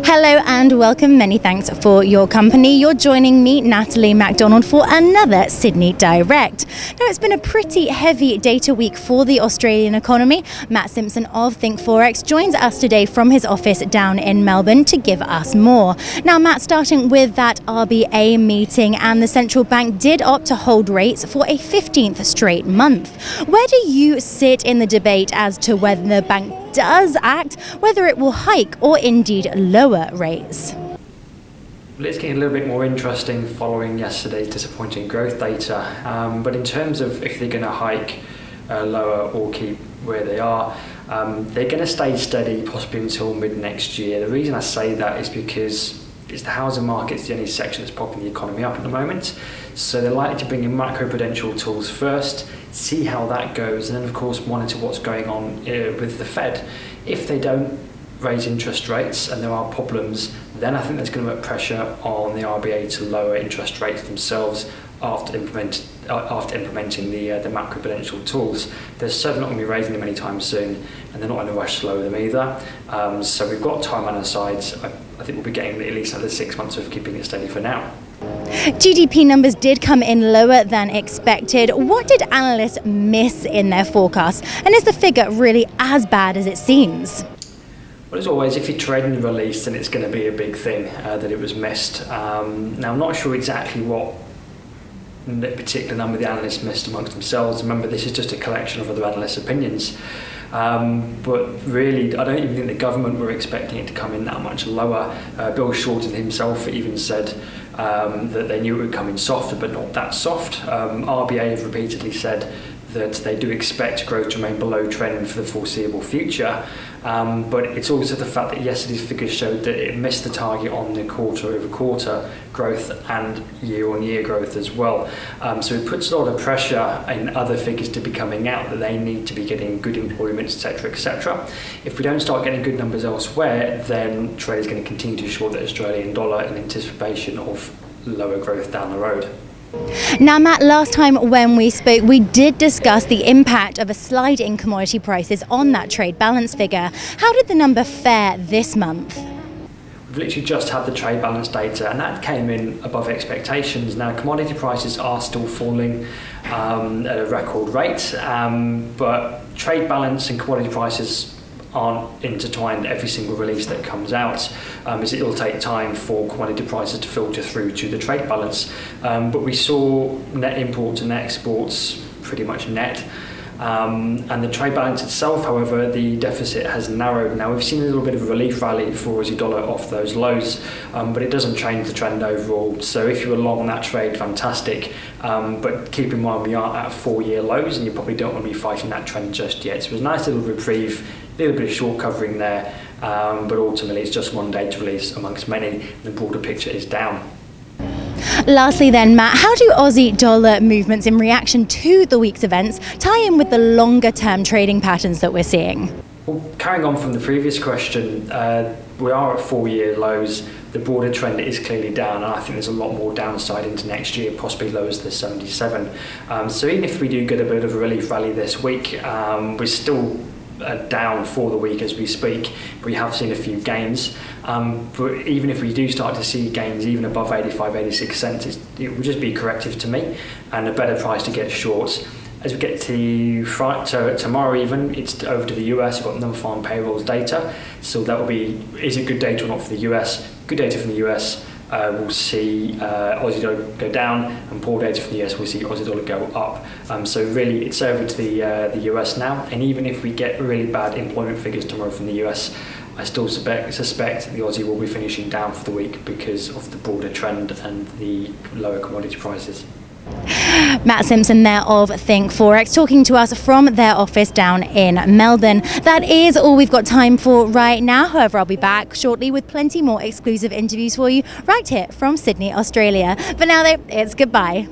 Hello and welcome. Many thanks for your company. You're joining me, Natalie MacDonald, for another Sydney Direct. Now, it's been a pretty heavy data week for the Australian economy. Matt Simpson of ThinkForex joins us today from his office down in Melbourne to give us more. Now, Matt, starting with that RBA meeting, and the central bank did opt to hold rates for a 15th straight month. Where do you sit in the debate as to whether the bank does act, whether it will hike or indeed lower rates? Well, it's getting a little bit more interesting following yesterday's disappointing growth data, but in terms of if they're going to hike, lower or keep where they are, they're going to stay steady possibly until mid-next year. The reason I say that is because it's the housing market's the only section that's propping the economy up at the moment, so they're likely to bring in macroprudential tools first, see how that goes, and then of course monitor what's going on with the Fed. If they don't raise interest rates and there are problems, then I think there's going to be pressure on the RBA to lower interest rates themselves after implementing the macroprudential tools. They're certainly not going to be raising them anytime soon, and they're not in a rush to lower them either. So we've got time on our sides. I think we'll be getting at least another 6 months of keeping it steady for now. GDP numbers did come in lower than expected. What did analysts miss in their forecasts, and is the figure really as bad as it seems? Well, as always, if you're trading the release, then it's going to be a big thing that it was missed. Now, I'm not sure exactly what particular number the analysts missed amongst themselves. Remember, this is just a collection of other analysts' opinions. But really, I don't even think the government were expecting it to come in that much lower. Bill Shorten himself even said that they knew it would come in softer, but not that soft. RBA have repeatedly said that they do expect growth to remain below trend for the foreseeable future. But it's also the fact that yesterday's figures showed that it missed the target on the quarter-over-quarter growth and year-on-year growth as well. So it puts a lot of pressure in other figures to be coming out, that they need to be getting good employment, etc., etc. If we don't start getting good numbers elsewhere, then trade is going to continue to short the Australian dollar in anticipation of lower growth down the road. Now, Matt, last time when we spoke, we did discuss the impact of a slide in commodity prices on that trade balance figure. How did the number fare this month? We've literally just had the trade balance data, and that came in above expectations. Now, commodity prices are still falling at a record rate, but trade balance and commodity prices aren't intertwined every single release that comes out, as it will take time for commodity prices to filter through to the trade balance. But we saw net imports and net exports pretty much net. And the trade balance itself, however, the deficit has narrowed. Now, we've seen a little bit of a relief rally for Aussie dollar off those lows, but it doesn't change the trend overall. So if you were long that trade, fantastic. But keep in mind, we are at four-year lows, and you probably don't want to be fighting that trend just yet. So it was a nice little reprieve, a little bit of short covering there, but ultimately it's just one data release amongst many, and the broader picture is down. Lastly then, Matt, how do Aussie dollar movements in reaction to the week's events tie in with the longer term trading patterns that we're seeing? Well, carrying on from the previous question, we are at four-year lows. The broader trend is clearly down, and I think there's a lot more downside into next year, possibly low as the 77. So even if we do get a bit of a relief rally this week, we're still down for the week as we speak. We have seen a few gains, but even if we do start to see gains even above 85-86 cents, it would just be corrective to me and a better price to get short. As we get to tomorrow, even it's over to the US. We've got non-farm payrolls data, so that will be, is it good data or not for the US? Good data from the US, we'll see Aussie dollar go down, and poor data from the US, we'll see Aussie dollar go up. So really, it's over to the US now, and even if we get really bad employment figures tomorrow from the US, I still suspect the Aussie will be finishing down for the week because of the broader trend and the lower commodity prices. Matt Simpson there of ThinkForex talking to us from their office down in Melbourne. That is all we've got time for right now. However, I'll be back shortly with plenty more exclusive interviews for you right here from Sydney, Australia. For now though, it's goodbye.